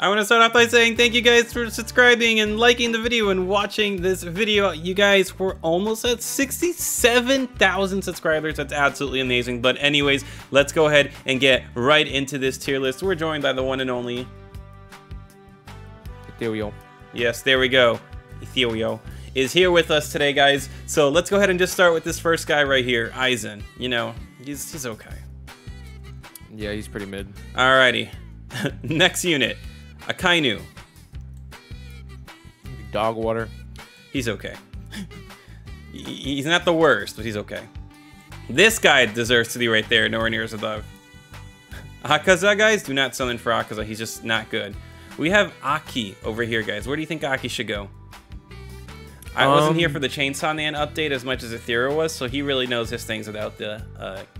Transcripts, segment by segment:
I want to start off by saying thank you guys for subscribing and liking the video and watching this video. You guys, we're almost at 67,000 subscribers. That's absolutely amazing. But anyways, let's go ahead and get right into this tier list. We're joined by the one and only Ithilio. Yes, there we go. Ithilio is here with us today, guys. So let's go ahead and just start with this first guy right here, Aizen. You know, he's okay. Yeah, he's pretty mid. Alrighty. Next unit. Akainu. Dog water. He's okay. He's not the worst, but he's okay. This guy deserves to be right there, nowhere near as above. Akaza, guys, do not sell in for Akaza. He's just not good. We have Aki over here, guys. Where do you think Aki should go? I wasn't here for the Chainsaw Man update as much as Ithilio was, so he really knows his things without the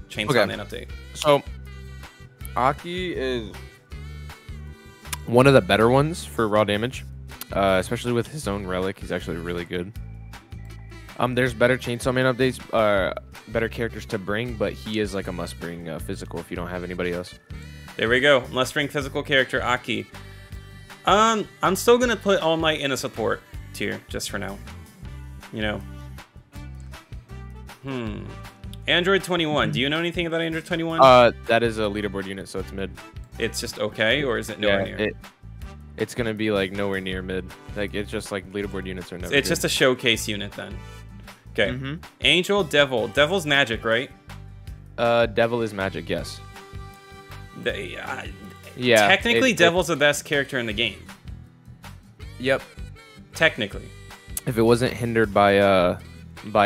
Chainsaw Man update. So, Aki is one of the better ones for raw damage, especially with his own relic. He's actually really good. There's better Chainsaw Man updates, better characters to bring, but he is like a must bring physical if you don't have anybody else. There we go. Must bring physical character Aki. I'm still gonna put All Might in a support tier just for now. You know. Android 21. Do you know anything about Android 21? That is a leaderboard unit, so it's mid. It's just okay, or is it nowhere near? It's gonna be like nowhere near mid. Like it's just like leaderboard units are nowhere. It's just a showcase unit then. Okay. Angel Devil. Devil's magic, right? Devil is magic. Yes. Yeah. Technically, Devil's the best character in the game. Yep. Technically. If it wasn't hindered by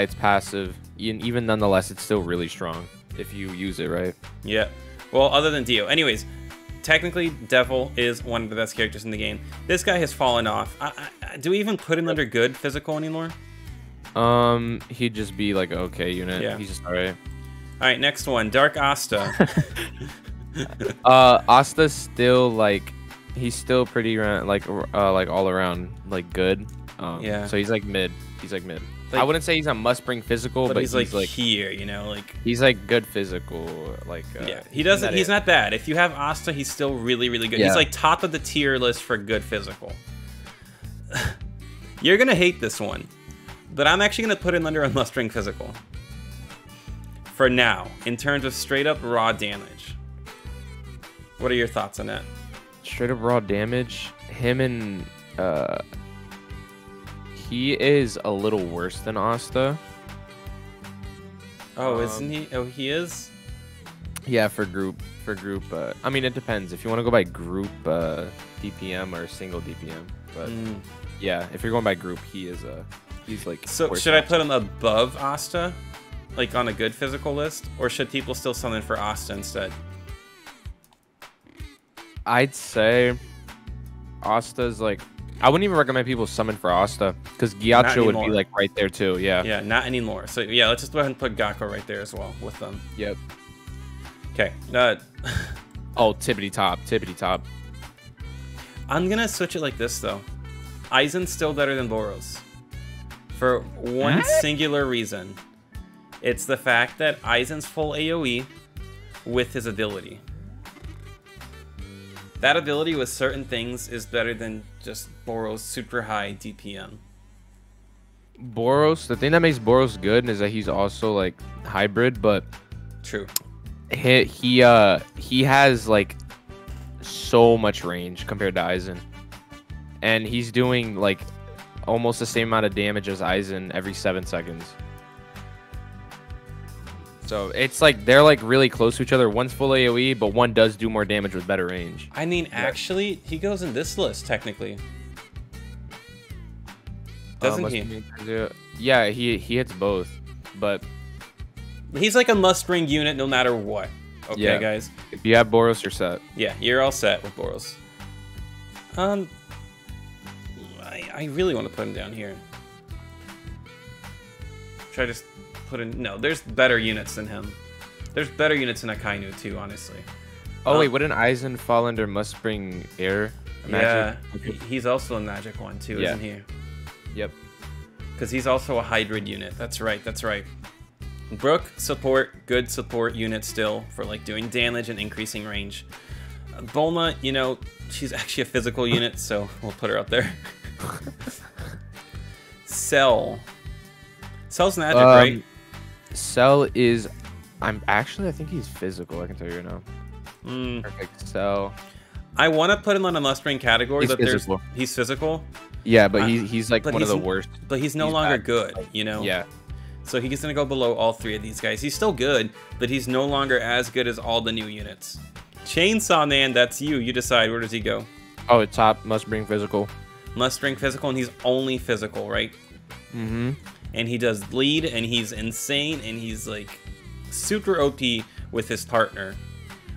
its passive, even nonetheless, it's still really strong if you use it right. Yeah. Well, other than Dio. Anyways, technically, Devil is one of the best characters in the game. This guy has fallen off. Do we even put him under good physical anymore? He'd just be like an okay unit. Yeah. He's just all right. All right, next one, Dark Asta. Asta's still like, he's still pretty like all around like good. Yeah. So he's like mid. He's like mid. Like, I wouldn't say he's a must-bring physical, but he's like here, you know, like he's like good physical, like yeah. He doesn't. He's not bad. If you have Asta, he's still really, really good. Yeah. He's like top of the tier list for good physical. You're gonna hate this one, but I'm actually gonna put him under a must-bring physical. For now, in terms of straight-up raw damage, what are your thoughts on that? Straight-up raw damage, him and he is a little worse than Asta. Oh, isn't he? Oh, he is? Yeah, for group. For group. I mean, it depends. If you want to go by group DPM or single DPM. But yeah, if you're going by group, he is a... He's like... So should I put him above Asta? Like on a good physical list? Or should people still summon for Asta instead? I'd say Asta's like... I wouldn't even recommend people summon for Asta because Gyatcho would be like right there too. Yeah. Yeah, not anymore. So yeah, let's just go ahead and put Gakko right there as well with them. Yep. Okay. Oh, tippity top, tippity top. I'm gonna switch it like this though. Aizen's still better than Boros for one singular reason. It's the fact that Aizen's full AOE with his ability. That ability with certain things is better than just Boros super high DPM. Boros, the thing that makes Boros good is that he's also like hybrid, but true. He has like so much range compared to Aizen, and he's doing like almost the same amount of damage as Aizen every 7 seconds. So it's like they're like really close to each other. One's full AoE, but one does do more damage with better range. I mean, actually, he goes in this list technically. Doesn't he? Yeah, he hits both, but he's like a must-bring unit no matter what. Okay, yeah. Guys. If you have Boros, you're set. Yeah, you're all set with Boros. I really want to put him down here. Should I just? No, there's better units than him. There's better units in Akainu too, honestly. Oh wait, wouldn't Aizen fall under must bring air? Magic? Yeah, he's also a magic one too, isn't he? Yep. Because he's also a hybrid unit. That's right. That's right. Brook support, good support unit still for like doing damage and increasing range. Bulma, you know, she's actually a physical unit, so we'll put her out there. Cell. Cell's an addict, right? Cell is... I think he's physical, I can tell you right now. Perfect. So I want to put him on a must-reign category, but he's physical. Yeah, but he's like one of the worst. But he's no longer good, you know? Yeah. So he's going to go below all three of these guys. He's still good, but he's no longer as good as all the new units. Chainsaw Man, that's you. You decide. Where does he go? Oh, top. Must-reign physical. Must-reign physical, and he's only physical, right? Mm-hmm. And he does lead, and he's insane, and he's like super OP with his partner.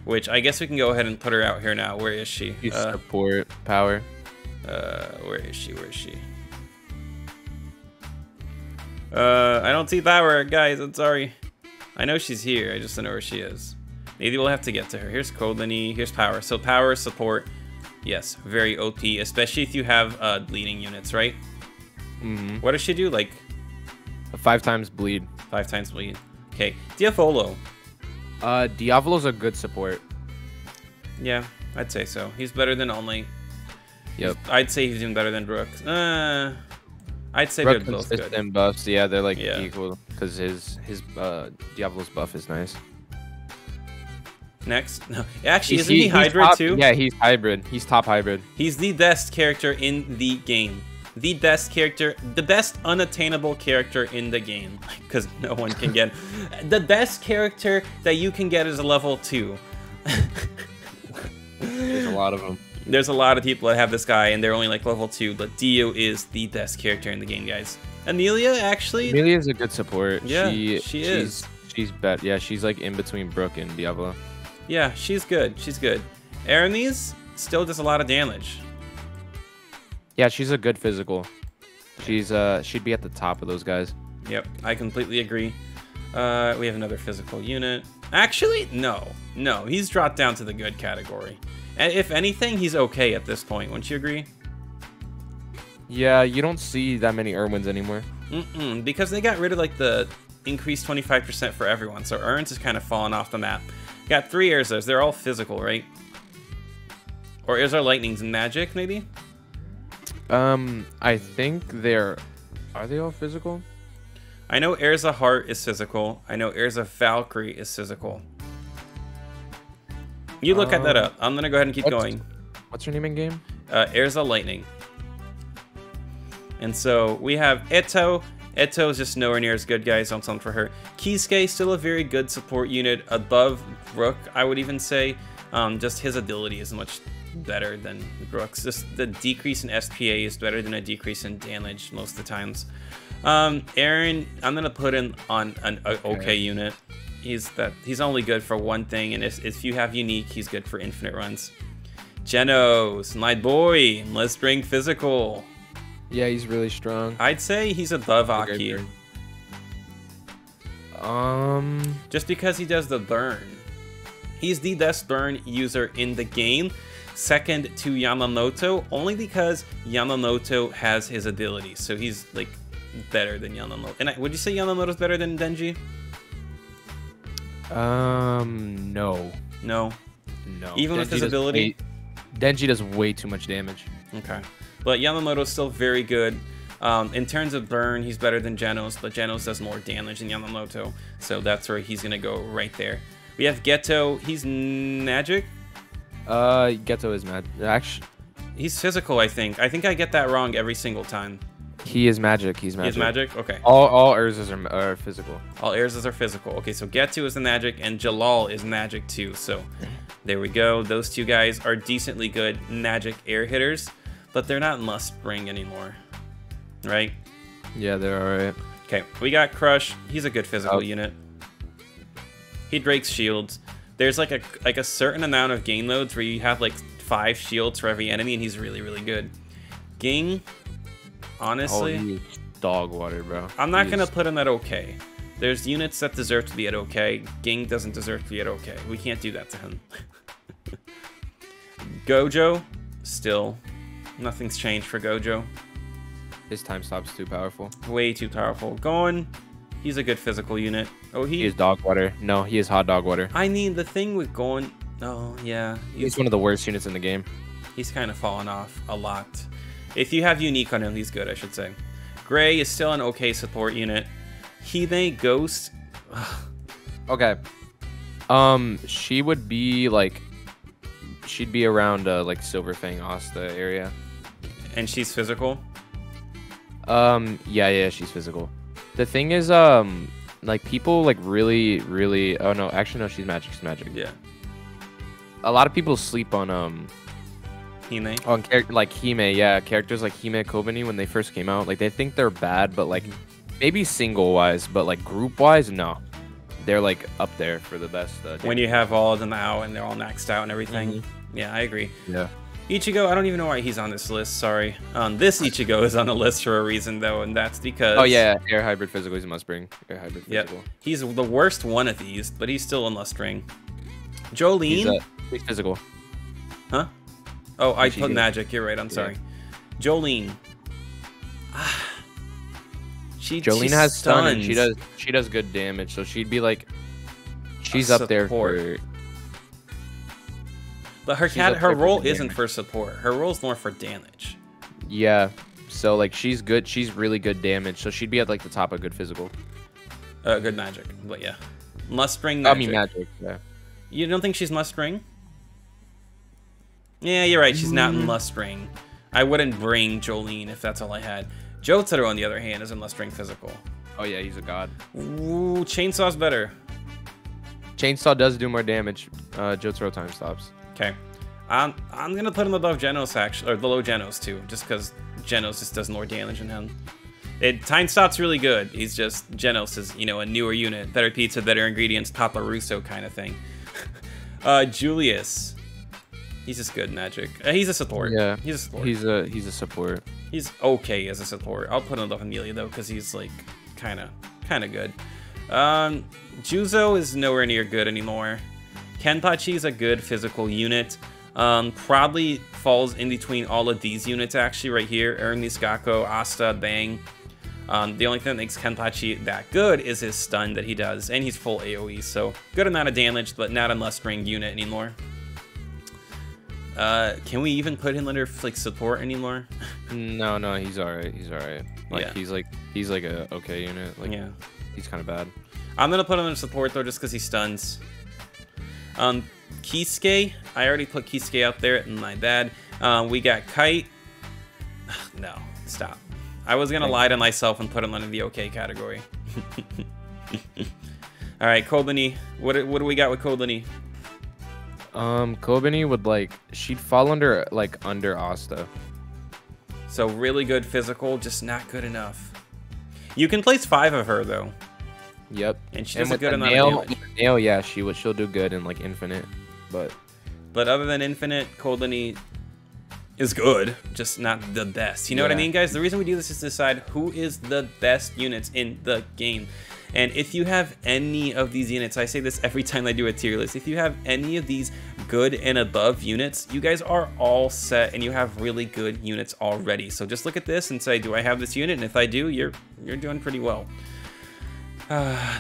Which I guess we can go ahead and put her out here now. Where is she? She's support power. Where is she? Where is she? I don't see power, guys. I'm sorry. I know she's here. I just don't know where she is. Maybe we'll have to get to her. Here's Kobeni. Here's power. So power, support. Yes, very OP, especially if you have leading units, right? Mm-hmm. What does she do? Like 5 times bleed. 5 times bleed. Okay, Diavolo. Diavolo's a good support. Yeah, I'd say so. He's better than All Might. Yep. I'd say he's even better than Brook. I'd say Brook, they're both good. Buffs, yeah, they're like equal because his Diavolo's buff is nice. Next, no, actually, isn't he hybrid top, too? Yeah, he's hybrid. He's top hybrid. He's the best character in the game. The best character, the best unattainable character in the game, because no one can get the best character that you can get is a level 2. There's a lot of them. There's a lot of people that have this guy, and they're only like level 2. But Dio is the best character in the game, guys. Amelia, actually, Amelia is a good support. Yeah, she is. She's bad. Yeah, she's like in between Brook and Diablo. Yeah, she's good. She's good. Aramis still does a lot of damage. Yeah, she's a good physical. She's she'd be at the top of those guys. Yep, I completely agree. We have another physical unit. Actually, no, he's dropped down to the good category. And if anything, he's okay at this point. Wouldn't you agree? Yeah, you don't see that many Irwins anymore. Because they got rid of like the increased 25% for everyone, so Irwins is kind of fallen off the map. Got 3 Erzas. They're all physical, right? Or Erza Lightning's magic, maybe. I think they're... Are they all physical? I know Erza Heart is physical. I know Erza Valkyrie is physical. You look at that up. I'm going to go ahead and keep going. What's her name in game? Erza Lightning. And so we have Eto. Eto's just nowhere near as good, guys. Don't tell him for her. Kisuke, still a very good support unit above Brook, I would even say. Just his ability is much better than Brook's. Just the decrease in SPA is better than a decrease in damage most of the times. Aaron, I'm gonna put him on an okay unit. He's only good for one thing, and if you have unique, he's good for infinite runs. Genos, my boy, let's bring physical. Yeah, he's really strong. I'd say he's above Aki. Just because he does the burn. He's the best burn user in the game. Second to Yamamoto, only because Yamamoto has his ability, so he's like better than Yamamoto. And would you say Yamamoto's better than Denji? No. Even with his ability, Denji does way too much damage. Okay, but Yamamoto's still very good. In terms of burn, he's better than Genos, but Genos does more damage than Yamamoto, so that's where he's gonna go right there. We have Geto. He's magic. Geto is mad. Actually, he's physical. I think I get that wrong every single time. He is magic. He's magic. Okay. All Erzas are physical. All Erzas are physical. Okay, so Geto is the magic, and Jalal is magic too. So there we go. Those two guys are decently good magic air hitters, but they're not must bring anymore, right? Yeah, they're alright. Okay, we got Crush. He's a good physical unit. He breaks shields. There's like a certain amount of gain loads where you have like 5 shields for every enemy, and he's really good. Ging, honestly, he is dog water, bro. I'm not gonna put him at okay. There's units that deserve to be at okay. Ging doesn't deserve to be at okay. We can't do that to him. Gojo, still, nothing's changed for Gojo. His time stop's too powerful. Way too powerful. Gon, he's a good physical unit. Oh, he is dog water. No, he is hot dog water. I mean, the thing with Gon, Oh, yeah. He's one of the worst units in the game. He's kind of fallen off a lot. If you have unique on him, he's good, I should say. Gray is still an okay support unit. Hime, Ghost. Okay. She would be like, she'd be around like Silver Fang Asta area. And she's physical? Yeah, she's physical. The thing is, like people like really oh no, actually no, she's magic. Yeah. A lot of people sleep on Hime. On like Hime, yeah, characters like Hime, Kobeni when they first came out, like they think they're bad, but like maybe single wise, but like group wise, no. They're like up there for the best. When you have all of them out and they're all maxed out and everything. Mm-hmm. Yeah, I agree. Yeah. Ichigo, I don't even know why he's on this list. Sorry. This Ichigo is on the list for a reason, though, and that's because... Oh, yeah. Air Hybrid Physical is a must bring. Air Hybrid Physical. Yep. He's the worst one of these, but he's still a must bring. Jolene? He's physical. Huh? Oh, I put magic. You're right. I'm sorry. Jolene. Jolene has stun, and she does good damage, so she'd be like... She's up there for... But her role isn't for support. Her role's more for damage. Yeah. So like she's good. She's really good damage. So she'd be at like the top of good physical. Good magic. But yeah. Must bring magic. I mean magic. Yeah. You don't think she's must bring? Yeah, you're right. She's not in must bring. I wouldn't bring Jolene if that's all I had. Jotaro, on the other hand, is in must bring physical. Oh yeah, he's a god. Ooh, Chainsaw's better. Chainsaw does do more damage. Jotaro time stops. Okay, I'm going to put him above Genos, actually, or below Genos, too, just because Genos just does more damage than him. Time Stop's really good. He's just, Genos is, you know, a newer unit. Better pizza, better ingredients, Papa Russo kind of thing. Julius. He's just good magic. He's a support. Yeah, he's a support. He's a support. He's okay as a support. I'll put him above Amelia, though, because he's, like, kind of good. Juzo is nowhere near good anymore. Kenpachi is a good physical unit. Probably falls in between all of these units, actually, right here. Eren, Niskako, Asta, Bang. The only thing that makes Kenpachi that good is his stun that he does. And he's full AoE, so good amount of damage, but not a must-bring unit anymore. Can we even put him under, like, support anymore? No, he's alright. He's alright. Like, yeah. He's like a okay unit. Like, yeah. He's kind of bad. I'm going to put him under support, though, just because he stuns. Kisuke, I already put Kisuke up there, my bad. We got Kite. Ugh, no, stop. I was gonna lie to myself and put him under the okay category. All right, Kobeni. What do we got with Kobeni? Kobeni would like she'd fall under Asta. So really good physical, just not good enough. You can place 5 of her though. Yep, and she does a good amount of damage. Nail, yeah, she'll do good in like infinite, but other than infinite, Kobeni is good, just not the best. You know what I mean, guys? The reason we do this is to decide who is the best units in the game. And if you have any of these units, I say this every time I do a tier list, if you have any of these good and above units, you guys are all set and you have really good units already. So just look at this and say, do I have this unit? And if I do, you're doing pretty well.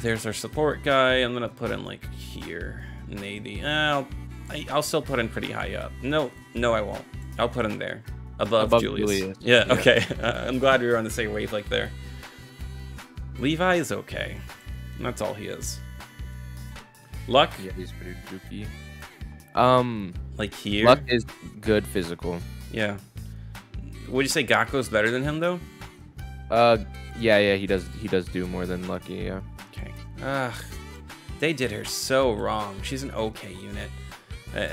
There's our support guy. I'm gonna put in like here, maybe. I'll still put in pretty high up. No, I won't. I'll put him there, above Julius. Yeah, okay. I'm glad we were on the same wavelength there. Levi is okay. That's all he is. Luck. Yeah, he's pretty droopy. Like here. Luck is good physical. Yeah. Would you say Gakko's better than him though? Yeah, he does do more than Lucky, yeah. Okay. Ugh. They did her so wrong. She's an okay unit.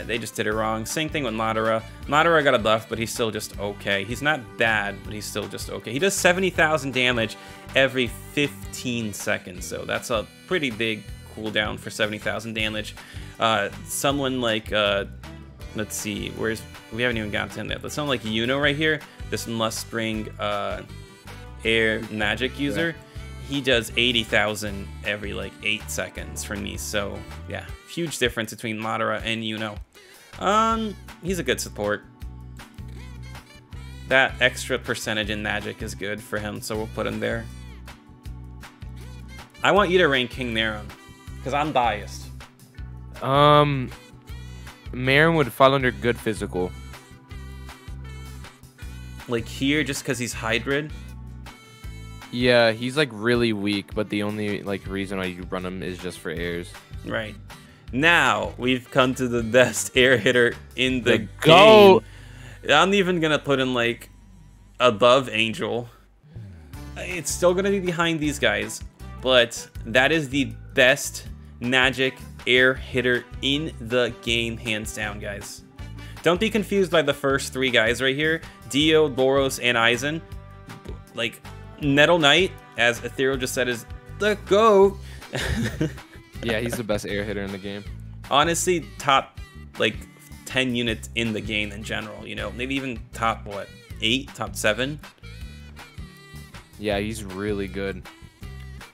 They just did her wrong. Same thing with Madara. Madara got a buff, but he's still just okay. He's not bad, but he's still just okay. He does 70,000 damage every 15 seconds, so that's a pretty big cooldown for 70,000 damage. Someone like, let's see, we haven't even gotten to him yet, but someone like Yuno right here, this must bring, air magic user, he does 80,000 every like 8 seconds for me. So yeah, huge difference between Madara and Yuno. He's a good support. That extra percentage in magic is good for him, so we'll put him there. I want you to rank King Neron, because I'm biased. Marin would fall under good physical. Like here, just because he's hybrid? Yeah, he's like really weak, but the only like reason why you run him is just for airs. Right. Now we've come to the best air hitter in the game. Go. I'm even gonna put in like above Angel. It's still gonna be behind these guys, but that is the best magic air hitter in the game, hands down, guys. Don't be confused by the first three guys right here: Dio, Boros, and Aizen. Like Nettle Knight, as Ithilio just said, is the GOAT. Yeah, he's the best air hitter in the game. Honestly, top like 10 units in the game in general, you know, maybe even top what, 8, top 7. Yeah, he's really good.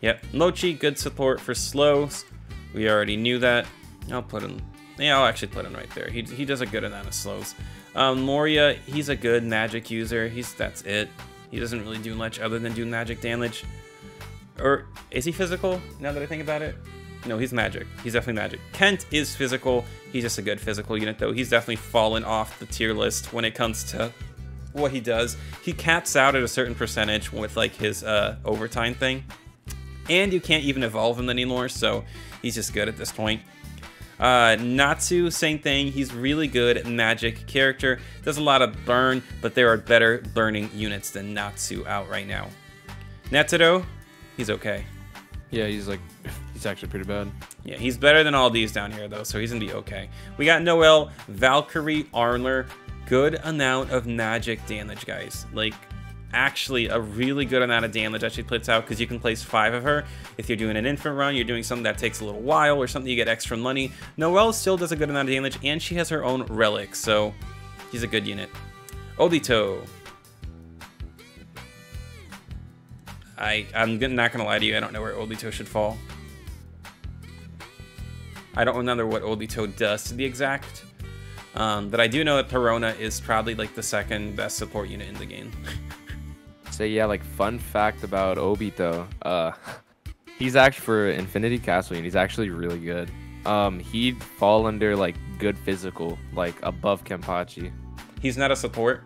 Yep, Mochi, good support for slows. We already knew that. I'll put him. Yeah, I'll actually put him right there. He does a good amount of slows. Moria, he's a good magic user. That's it. He doesn't really do much other than do magic damage. Or is he physical? Now that I think about it. No, he's magic. He's definitely magic. Kent is physical. He's just a good physical unit, though. He's definitely fallen off the tier list when it comes to what he does. He caps out at a certain percentage with, like, his overtime thing. And you can't even evolve him anymore, so he's just good at this point. Natsu, same thing. He's really good magic character. Does a lot of burn, but there are better burning units than Natsu out right now. Netero, he's okay. Yeah, he's actually pretty bad. Yeah, he's better than all these down here, though, so he's going to be okay. We got Noelle, Valkyrie, Arnler. Good amount of magic damage, guys. Like, actually, a really good amount of damage actually puts out, because you can place 5 of her. If you're doing an infant run, you're doing something that takes a little while or something, you get extra money. Noelle still does a good amount of damage, and she has her own relic, so he's a good unit. Obito. I'm not going to lie to you, I don't know where Obito should fall. I don't remember what Obito does to be exact. But I do know that Perona is probably like the second best support unit in the game. So yeah, like fun fact about Obito. He's actually for Infinity Castle and he's actually really good. He'd fall under like good physical, like above Kenpachi. He's not a support?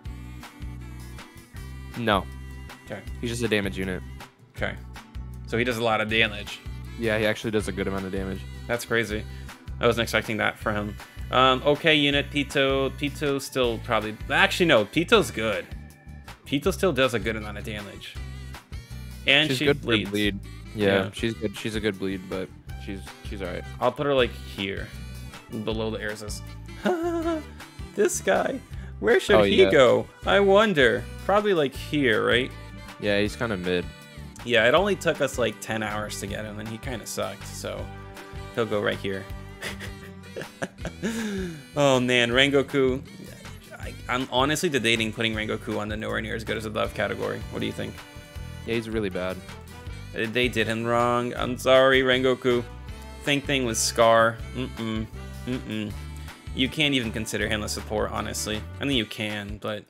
No. Okay. He's just a damage unit. Okay. So he does a lot of damage. Yeah, he actually does a good amount of damage. That's crazy. I wasn't expecting that for him. Okay, unit. Pito's still probably... Actually, no. Pito's good. Pito still does a good amount of damage. And she's good bleeds. For bleed. Yeah, she's good. She's a good bleed, but she's alright. I'll put her, like, here. Below the Airs. This guy. Where should he go? I wonder. Probably, like, here, right? Yeah, he's kind of mid. Yeah, it only took us like 10 hours to get him, and he kind of sucked, so he'll go right here. Oh, man, Rengoku. I'm honestly debating putting Rengoku on the nowhere near as good as above category. What do you think? Yeah, he's really bad. They did him wrong. I'm sorry, Rengoku. Thing was Scar. Mm-mm. Mm-mm. You can't even consider him a support, honestly. I mean, you can, but...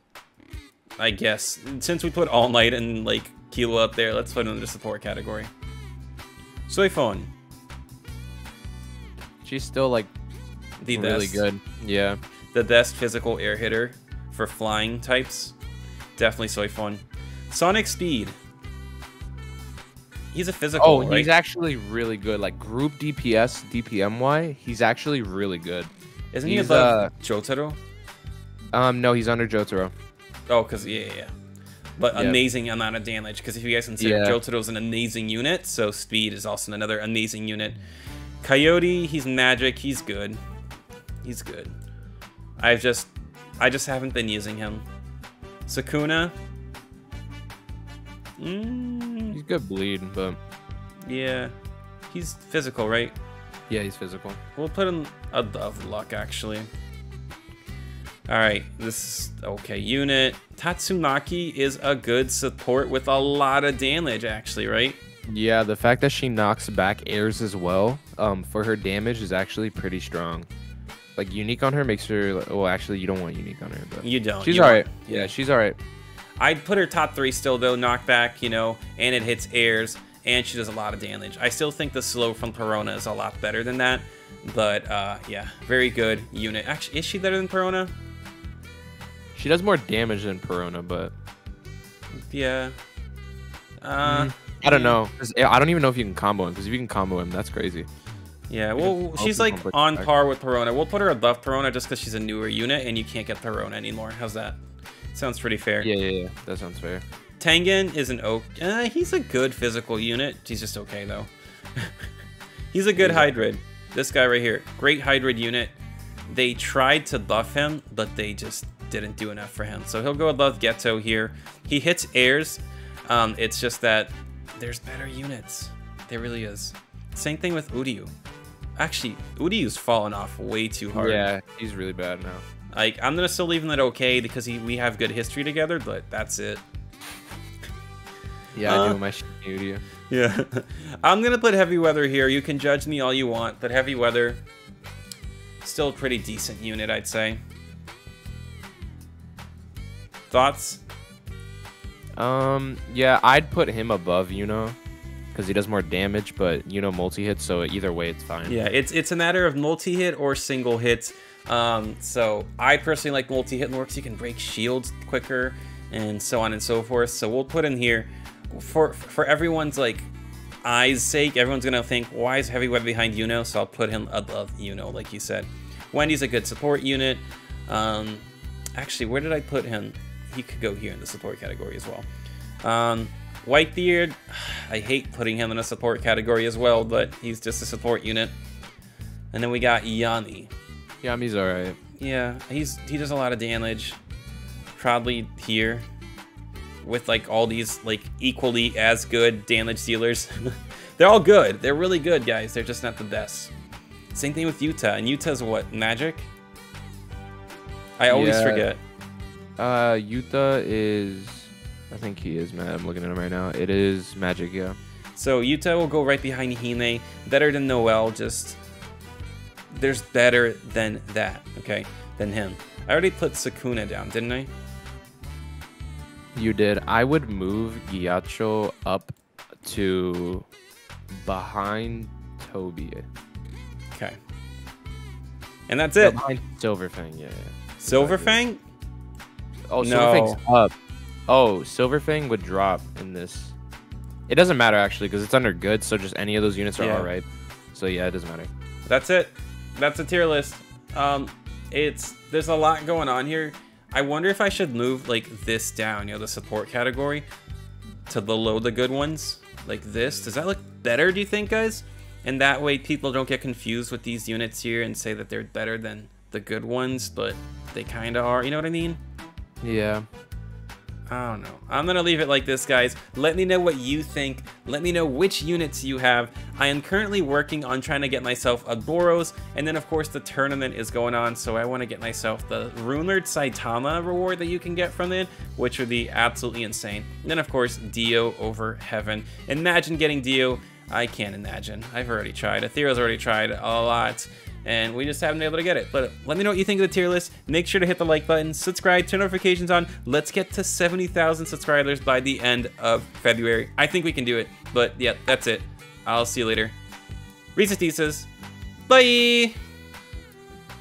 I guess. Since we put All Might and, like, Kilo up there, let's put it in the support category. Soifon. She's still, like, the really best. Good. Yeah. The best physical air hitter for flying types. Definitely Soifon. Sonic Speed. He's a physical, right? He's actually really good. Like, group DPS, DPMY, he's actually really good. Isn't he above Jotaro? No, he's under Jotaro. Oh, because, yeah. But yep. Amazing amount of damage, because if you guys can see, Jotaro's an amazing unit, so Speed is also another amazing unit. Coyote, he's magic, he's good. He's good. I just haven't been using him. Sukuna. He's good bleed, but... Yeah. He's physical, right? Yeah, he's physical. We'll put him above Luck, actually. Alright, this is okay unit. Tatsumaki is a good support with a lot of damage, actually, right? Yeah, the fact that she knocks back airs as well for her damage is actually pretty strong. Like, unique on her makes her... Well, actually, you don't want unique on her, but... You don't. She's alright. Yeah, she's alright. I'd put her top 3 still, though. Knockback, you know, and it hits airs. and she does a lot of damage. I still think the slow from Perona is a lot better than that, but yeah, very good unit. Actually, is she better than Perona? She does more damage than Perona, but yeah. I don't know. I don't even know if you can combo him, because if you can combo him, that's crazy. Yeah, well, she's like on par with Perona. We'll put her above Perona just because she's a newer unit and you can't get Perona anymore. How's that? Sounds pretty fair. Yeah, yeah, yeah. That sounds fair. Tengen is an okay. He's a good physical unit. He's just okay, though. He's a good Hydrid. This guy right here. Great Hydrid unit. They tried to buff him, but they just didn't do enough for him. So he'll go above Geto here. He hits airs. It's just that there's better units. There really is. Same thing with Uryu. Actually, Uryu's fallen off way too hard. Yeah, he's really bad now. Like, I'm gonna still leave him at okay because we have good history together, but that's it. Yeah, I knew my shit knew you. Yeah. I'm gonna put Heavy Weather here. You can judge me all you want, but Heavy Weather, still a pretty decent unit, I'd say. Thoughts? Yeah, I'd put him above Yuno, because he does more damage, but Yuno multi-hit, so either way it's fine. Yeah, it's a matter of multi-hit or single hits. So I personally like multi-hit more because you can break shields quicker and so on and so forth. So we'll put in here for everyone's like eyes' sake. Everyone's gonna think, why is Heavy Weather behind Yuno? So I'll put him above Yuno, like you said. Wendy's a good support unit. Actually, where did I put him? He could go here in the support category as well. Whitebeard, I hate putting him in a support category as well, but he's just a support unit. And then we got Yami. Yami's alright. Yeah, he does a lot of damage. Probably here with like all these like equally as good damage dealers. They're all good. They're really good, guys. They're just not the best. Same thing with Yuta. And Yuta's what? Magic? I always forget. Yuta is... I think he is, man. I'm looking at him right now. It is magic, yeah. So Yuta will go right behind Hime. Better than Noel, just... There's better than that, okay? Than him. I already put Sukuna down, didn't I? You did. I would move Gyatcho up to behind Toby. Okay. And that's it. Behind Silverfang, yeah. Silverfang? Oh, no. Silverfang's up. Oh, Silverfang would drop in this. It doesn't matter, actually, because it's under good, so just any of those units are all right. So, yeah, it doesn't matter. That's it. That's a tier list. There's a lot going on here. I wonder if I should move, like, this down, you know, the support category, to below the good ones, like this. Does that look better, do you think, guys? And that way people don't get confused with these units here and say that they're better than the good ones, but they kind of are. You know what I mean? Yeah. I don't know. I'm going to leave it like this, guys. Let me know what you think. Let me know which units you have. I am currently working on trying to get myself a Boros, and then, of course, the tournament is going on, so I want to get myself the Rumored Saitama reward that you can get from it, which would be absolutely insane. And then, of course, Dio over Heaven. Imagine getting Dio. I can't imagine. I've already tried. Athero's already tried a lot, and we just haven't been able to get it. But let me know what you think of the tier list. Make sure to hit the like button, subscribe, turn notifications on. Let's get to 70,000 subscribers by the end of February. I think we can do it. But yeah, that's it. I'll see you later. Reese's Pieces. Bye!